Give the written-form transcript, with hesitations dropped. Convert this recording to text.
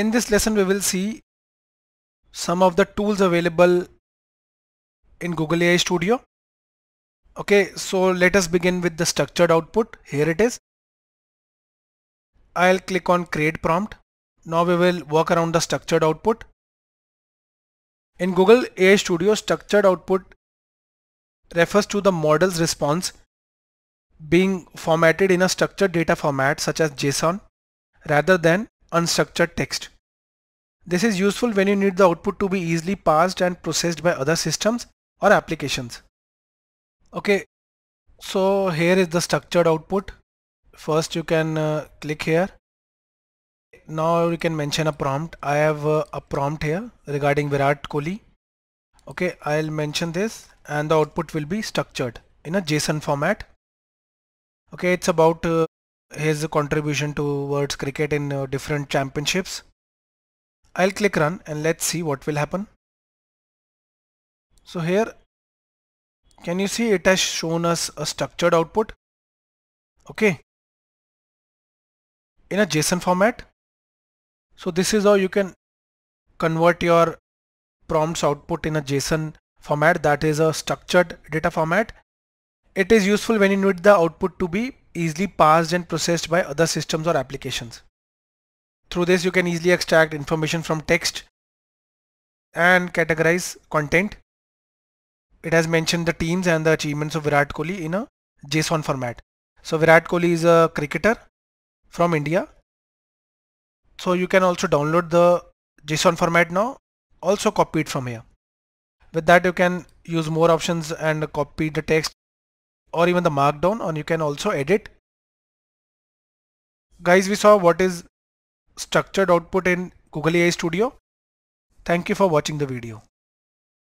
In this lesson we will see some of the tools available in Google AI Studio. Okay, so let us begin with the structured output. Here it is. I'll click on create prompt. Now we will work around the structured output. In Google AI Studio, structured output refers to the model's response being formatted in a structured data format such as JSON rather than unstructured text. This is useful when you need the output to be easily parsed and processed by other systems or applications. Okay, so here is the structured output. First you can click here. Now you can mention a prompt. I have a prompt here regarding Virat Kohli. Okay, I'll mention this and the output will be structured in a JSON format. Okay, it's about his contribution towards cricket in different championships. I'll click run and let's see what will happen. So here, can you see it has shown us a structured output? Okay, in a JSON format. So this is how you can convert your prompt's output in a JSON format, that is a structured data format. It is useful when you need the output to be easily parsed and processed by other systems or applications. Through this you can easily extract information from text and categorize content. It has mentioned the teams and the achievements of Virat Kohli in a JSON format. So Virat Kohli is a cricketer from India. So you can also download the JSON format now, also copy it from here. With that you can use more options and copy the text or even the markdown, and you can also edit. Guys, we saw what is structured output in Google AI Studio. Thank you for watching the video.